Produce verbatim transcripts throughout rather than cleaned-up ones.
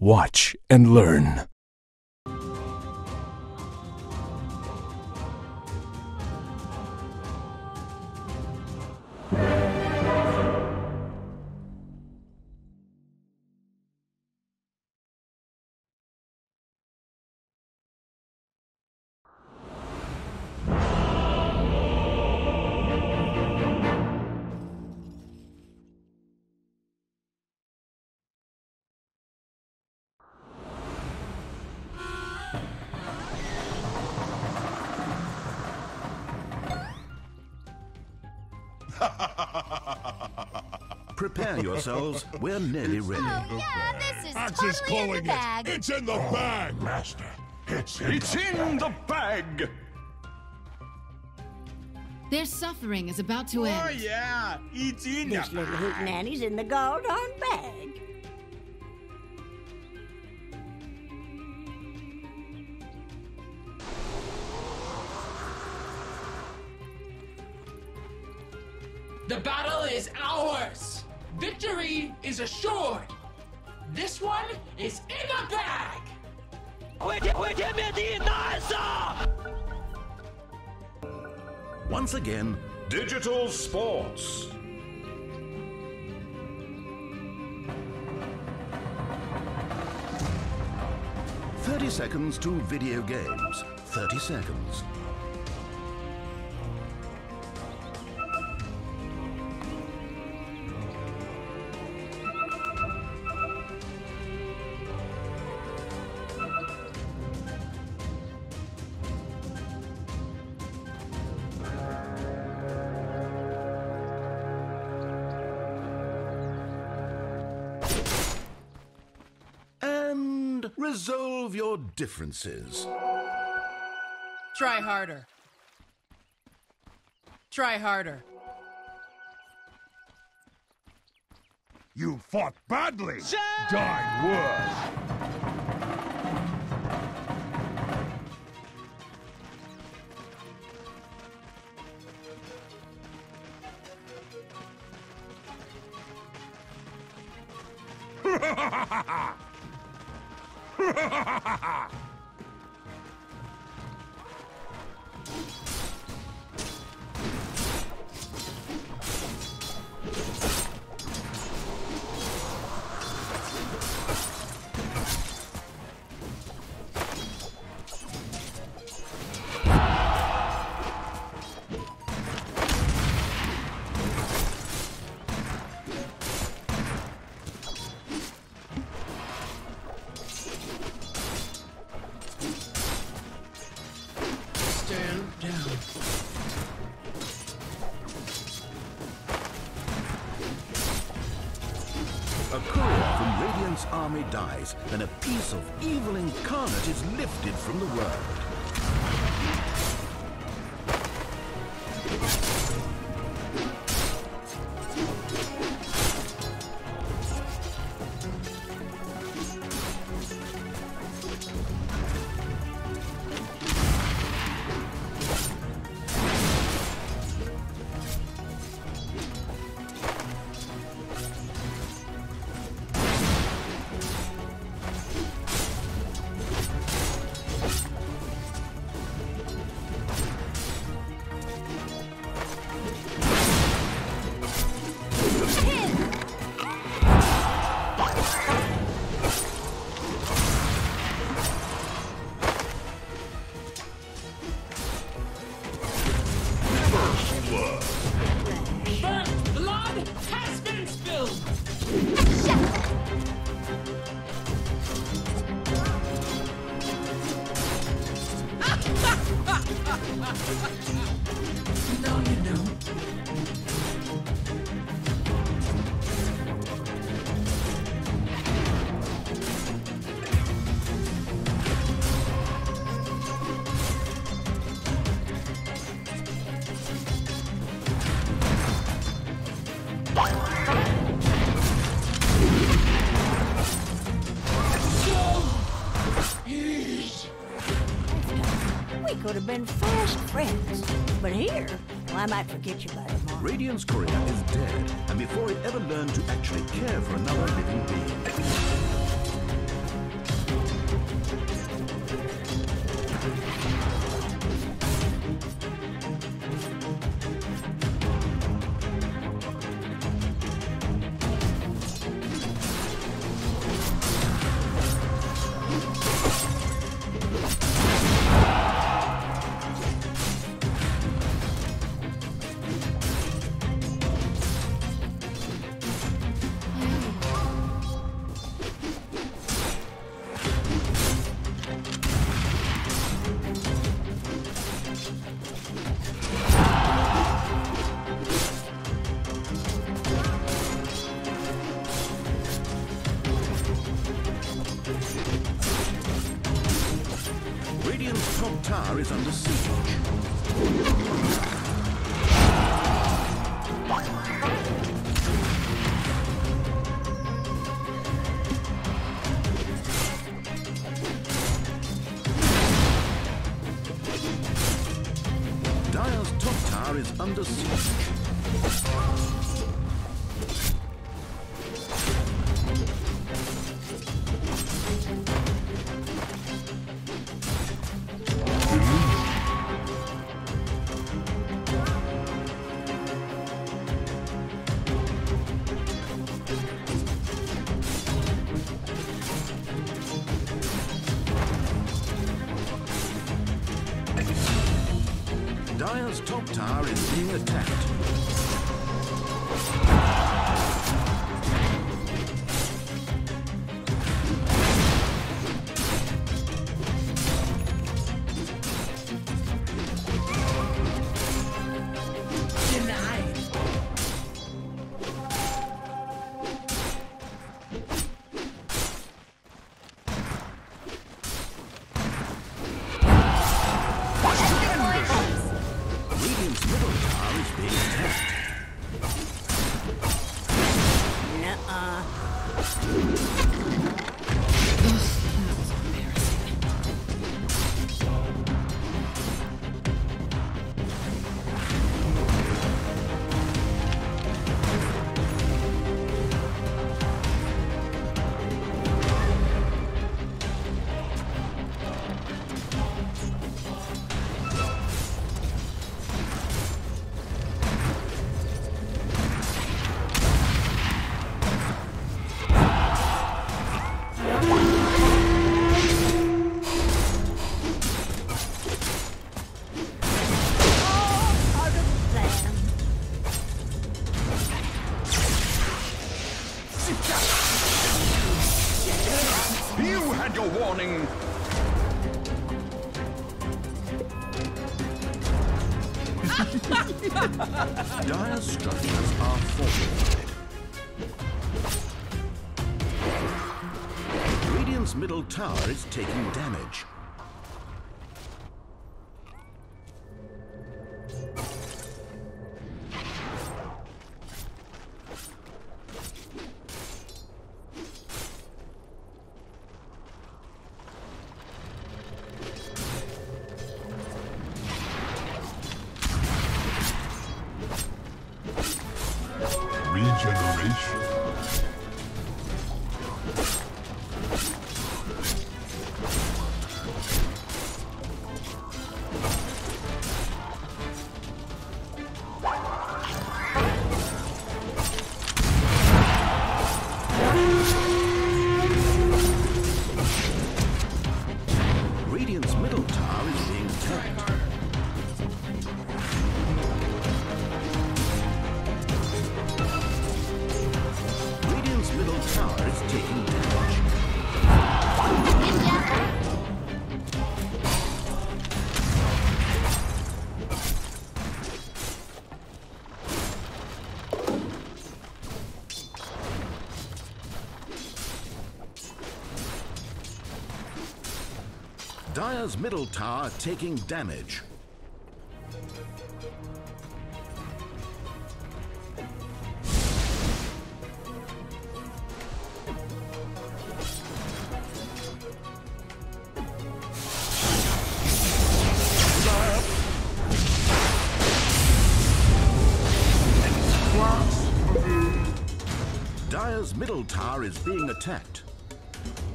Watch and learn. Prepare yourselves, we're nearly ready. Oh, yeah, this is I'm totally just calling in the bag. It. It's in the oh, bag, Master. It's in, it's the, in bag. the bag. Their suffering is about to end. Oh, yeah, it's in this the little bag. Hootenanny's in the goddamn bag. The battle is ours! Victory is assured! This one is in the bag! Once again, Digital Sports! thirty seconds to video games. thirty seconds. Resolve your differences. Try harder. Try harder. You fought badly. Sure. Darn worse. Army dies, and a piece of evil incarnate is lifted from the world. Been fast friends, but here, well, I might forget you by tomorrow. Radiant's Korea is dead, and before it ever learned to actually care for another living being. tower is under siege. Dire's top tower is under siege. Dire's top tower is being attacked. Denied. Uh You had your warning! Dire structures are fortified. Radiant's middle tower is taking damage. Regeneration. Radiant's middle tower is being attacked. Taking damage. Dire's middle tower taking damage. Dire's middle tower is being attacked.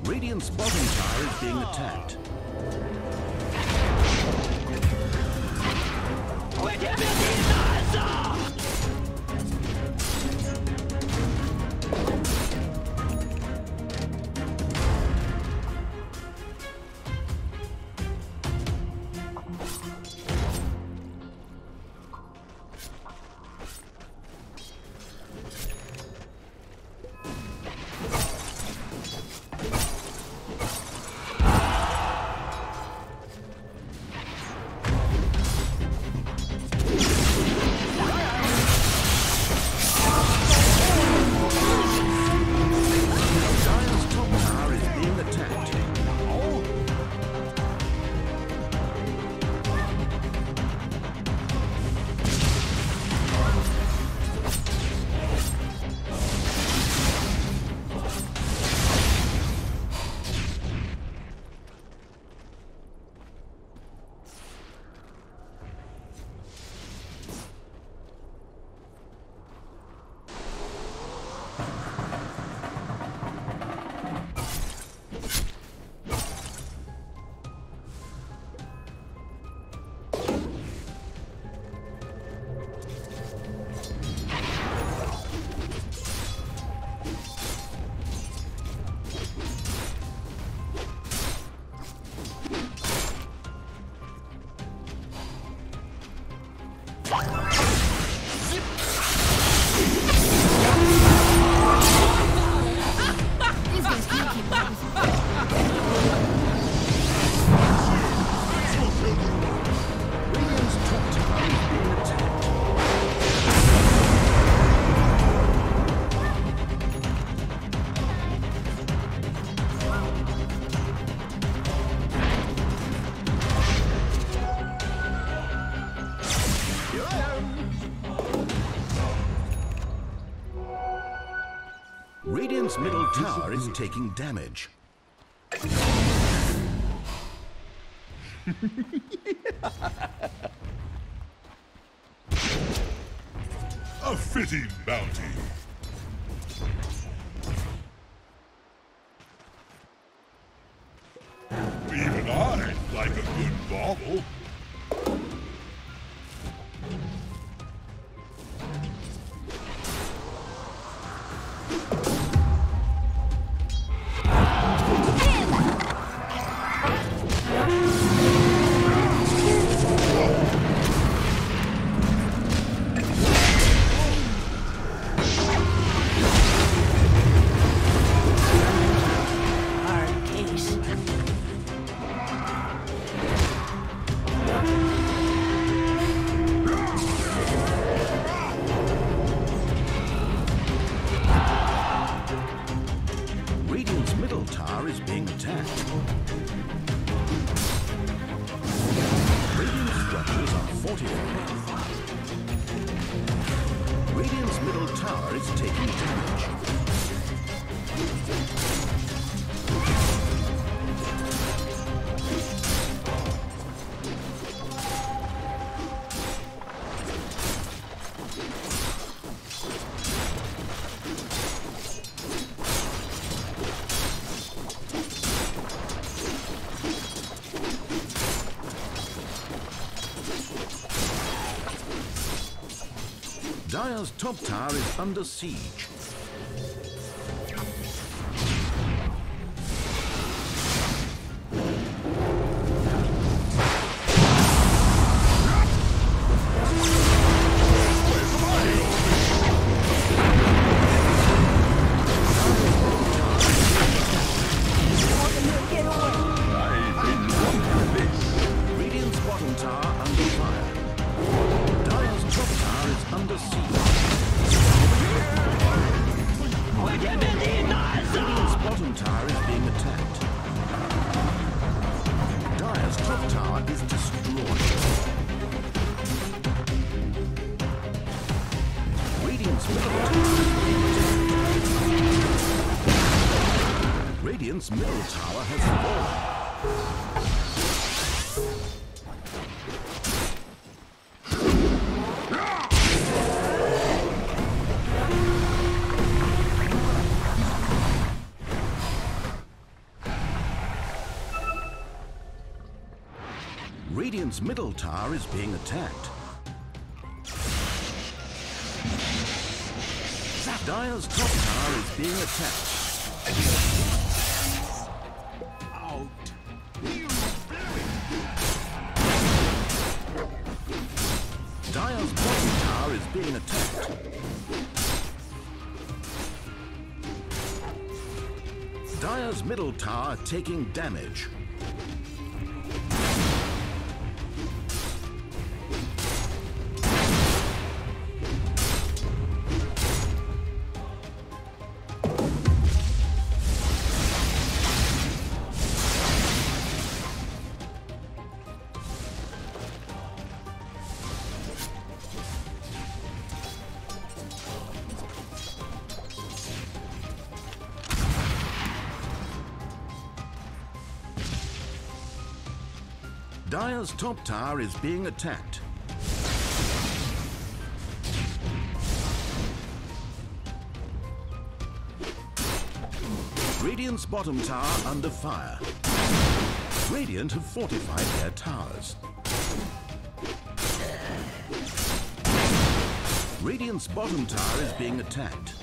Radiant's bottom tower is being attacked. Radiant's middle tower is taking damage. A fitting bounty. Even I like a good bauble. Dire's top tower is under siege. Radiant's middle tower has fallen. Radiant's middle tower is being attacked. Dire's top tower is being attacked. Out. Dire's bottom tower is being attacked. Dire's middle tower taking damage. Dire's top tower is being attacked. Radiant's bottom tower under fire. Radiant have fortified their towers. Radiant's bottom tower is being attacked.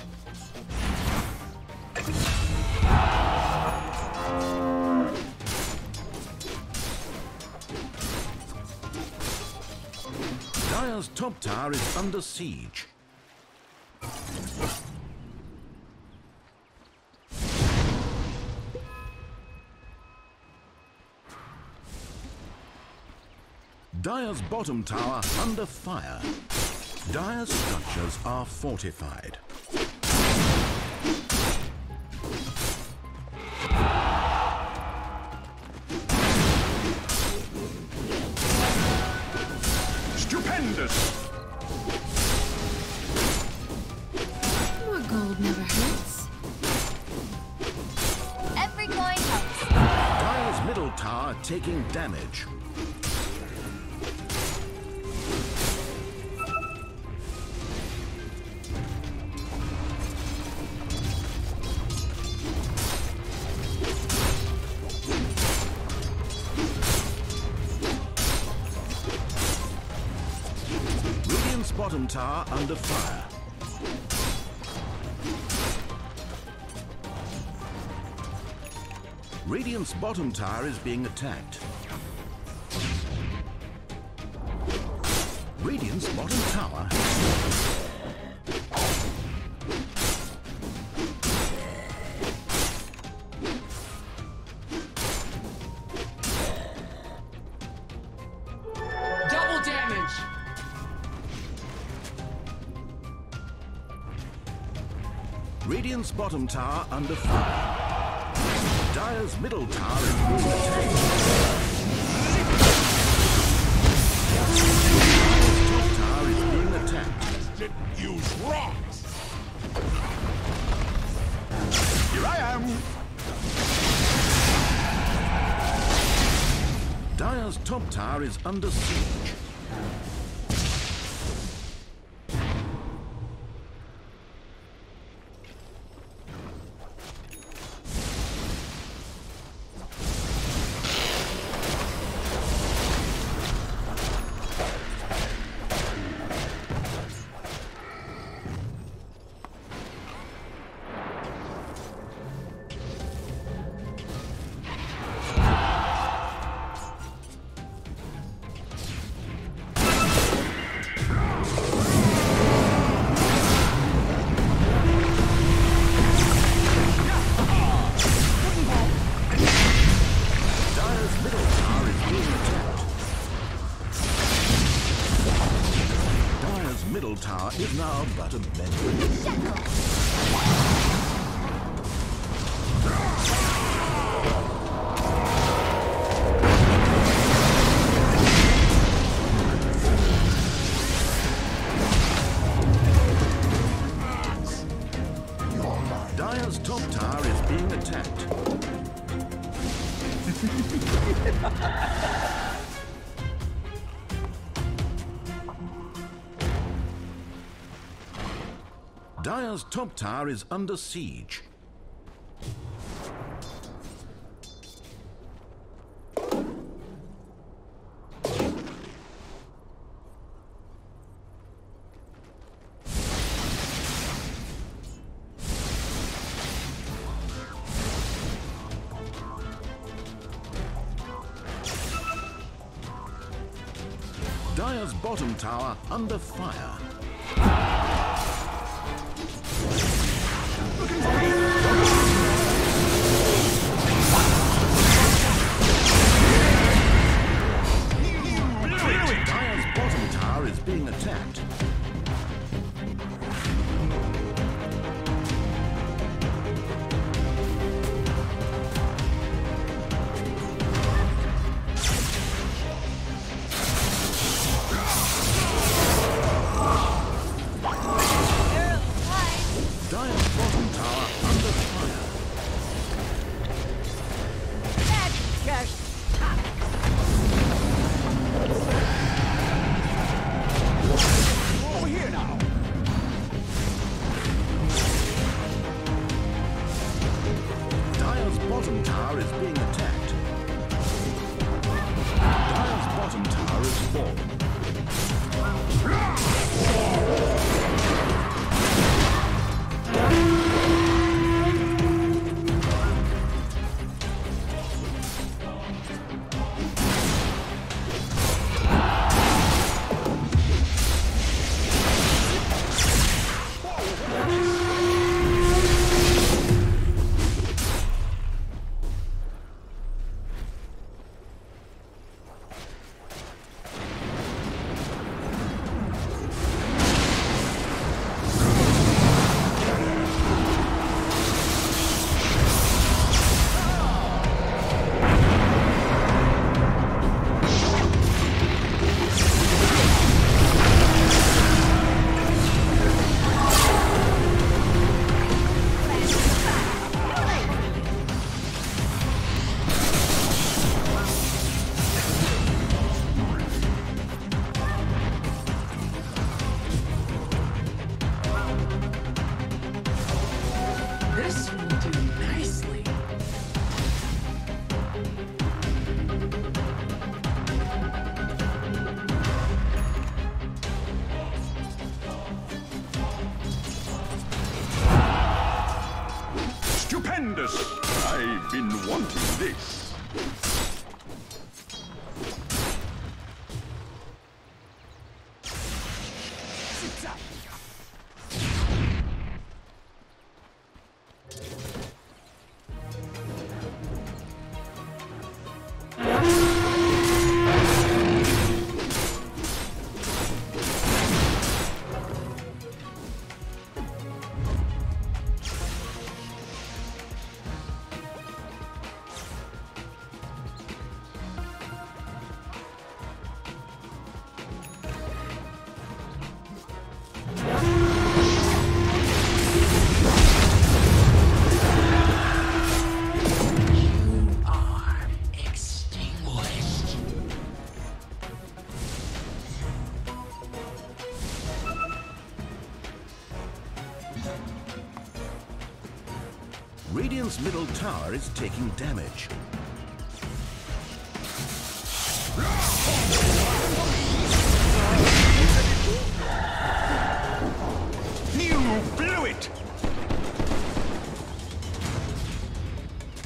Dire's top tower is under siege. Dire's bottom tower under fire. Dire's structures are fortified. More gold never hurts. tower taking damage. Radiant's bottom tower under fire. Radiant's bottom tower is being attacked. Radiant's bottom tower has fallen. Radiant's bottom tower under fire. Dire's middle tower is being attacked. Top tower is being attacked. Use rocks. Here I am. Dire's top tower is under siege. Tower is now but a bedroom. Dire's top tower is under siege. Dire's bottom tower under fire. Being attacked. Stupendous! I've been wanting this. Radiant's middle tower is taking damage. You blew it!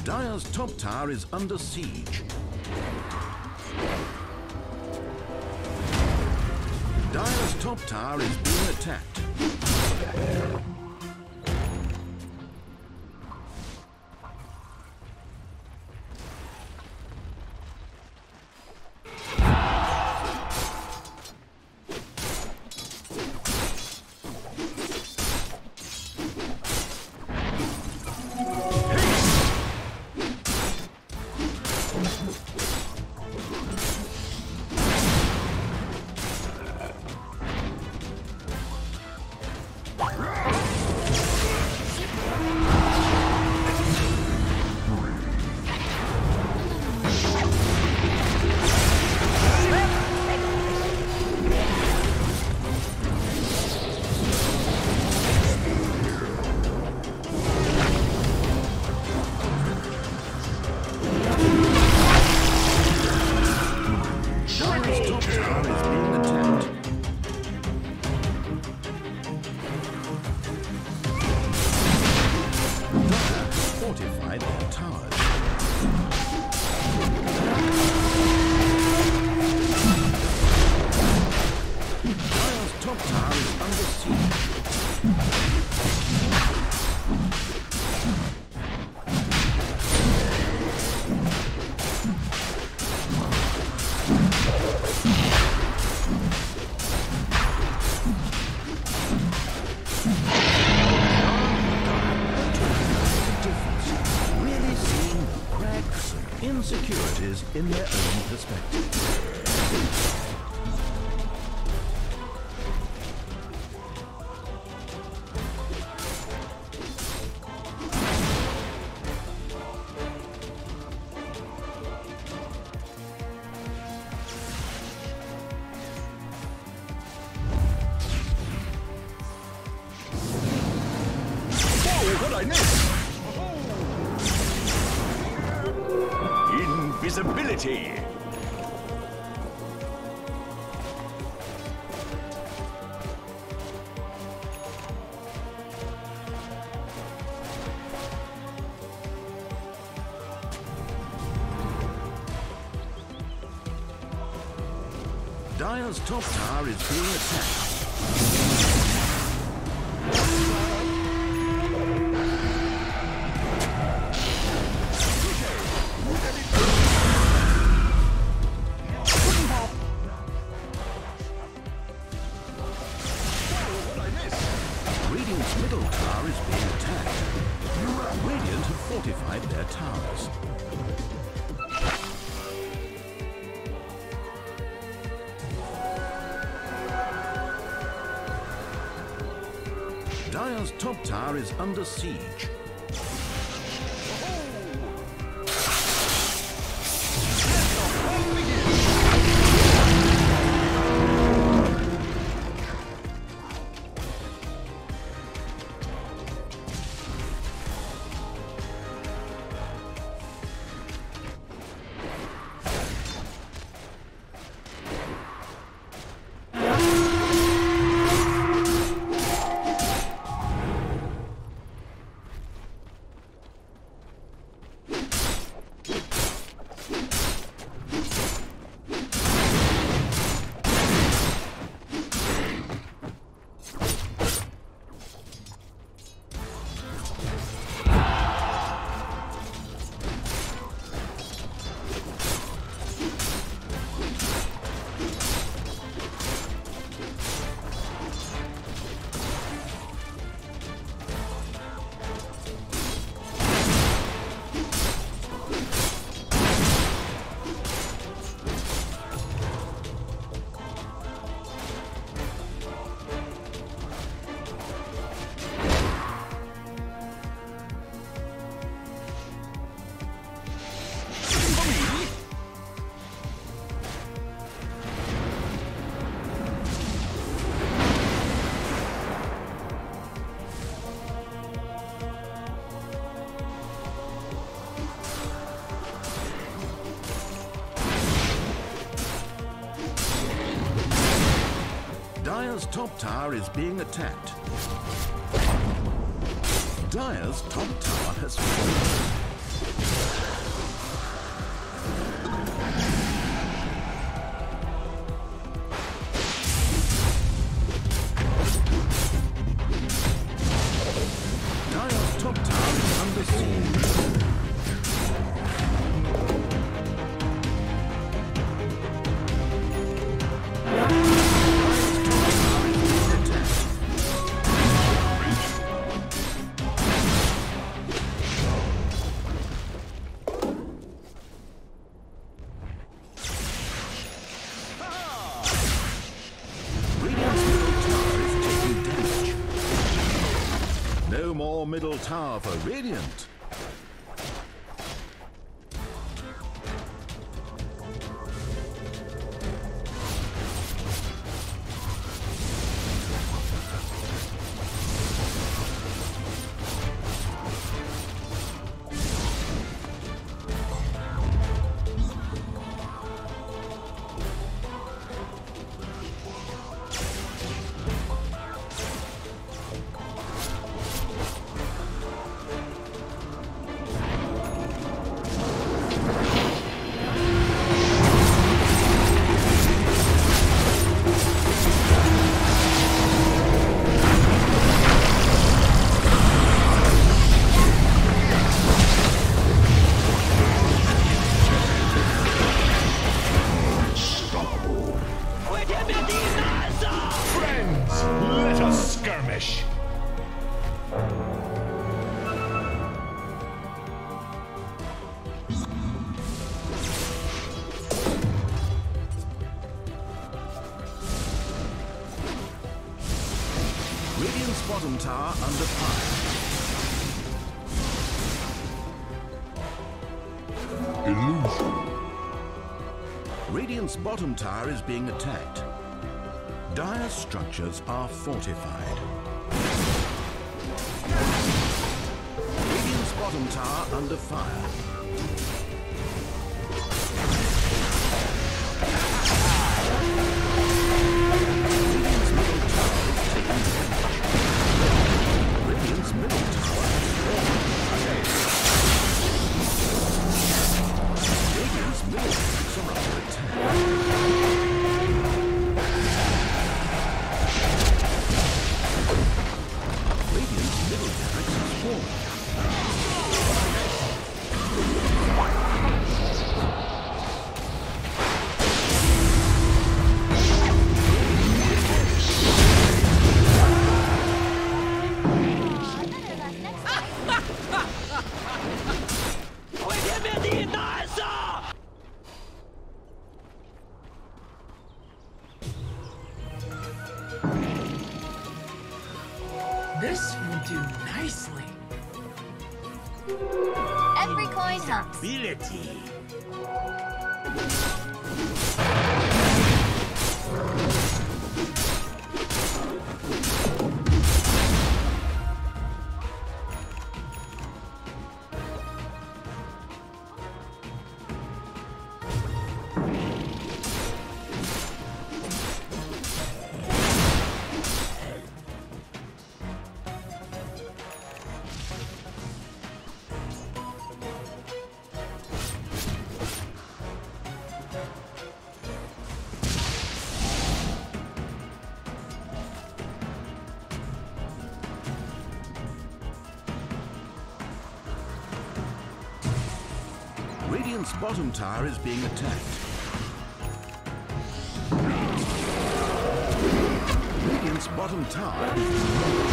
Dire's top tower is under siege. Dire's top tower is being attacked. Insecurities in their own perspective. Visibility. Dire's top tower is being attacked. Dire's top tower is under siege. top tower is being attacked. Dire's top tower has fallen. Middle tower for Radiant. Bottom tower under fire. Illusion. Radiant's bottom tower is being attacked. Dire structures are fortified. Radiant's bottom tower under fire. This will do nicely. Every coin helps. Ability. Radiant's bottom tower is being attacked. Radiant's bottom tower is being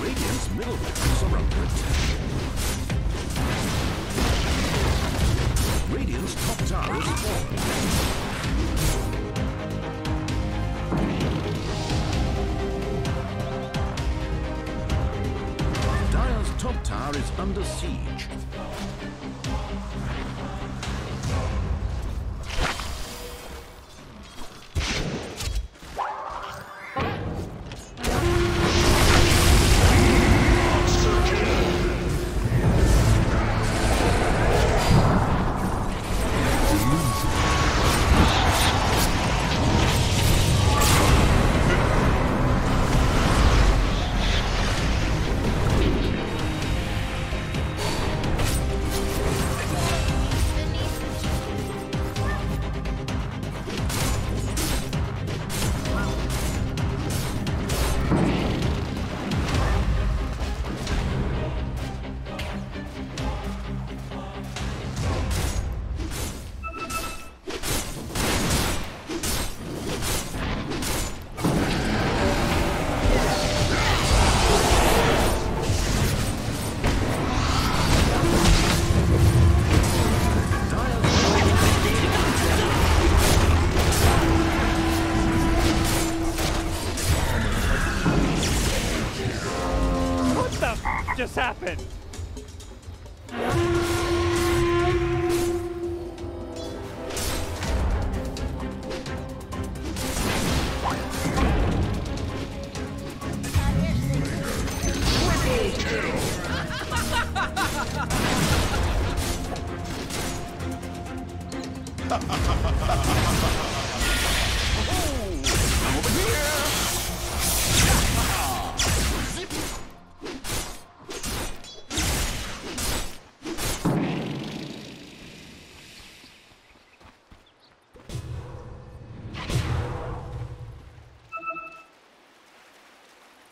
Radiant's middle barracks are under attack. Radiant's top tower is falling. Dire's top tower is under siege. Just happened.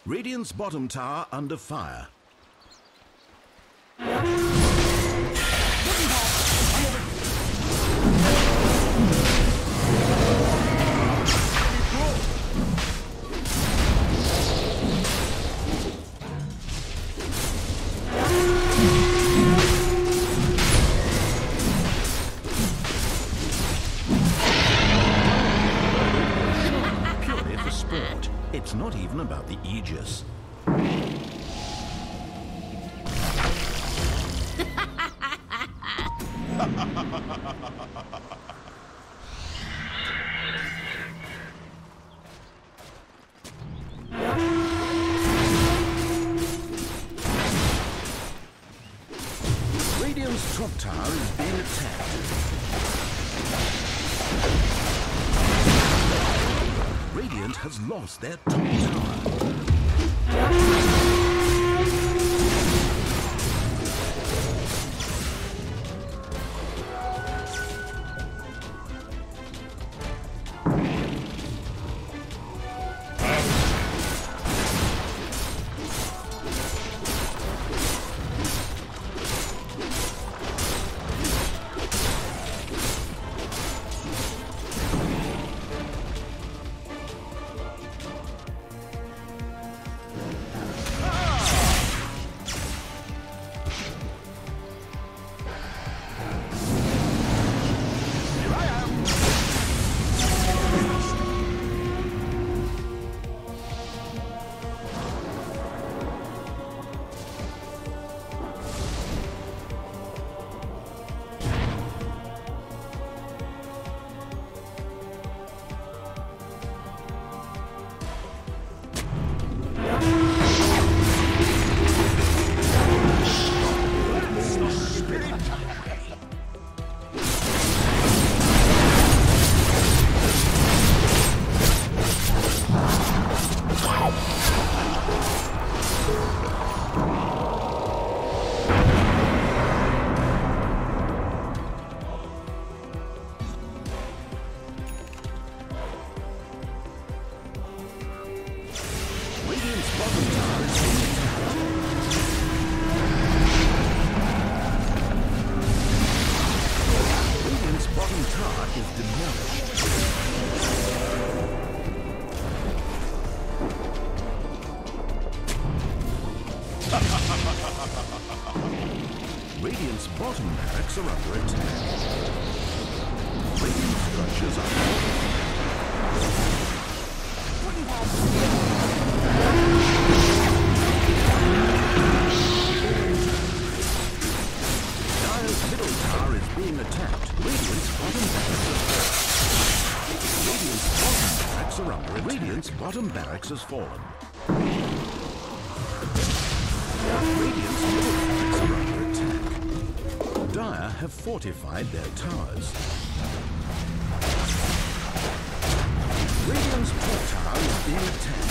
Radiant's bottom tower under fire. It's not even about the Aegis. Radiant's top tower is being attacked. Radiant has lost their top Bottom barracks are under attack. Breaking structures are. Dire's middle tower is being attacked. Radiant's bottom barracks has fallen. Radiant's bottom barracks are under attack. Radiant's bottom barracks has fallen. Radiant's middle barracks are under attack. Dire have fortified their towers. Radiant's port tower is being attacked.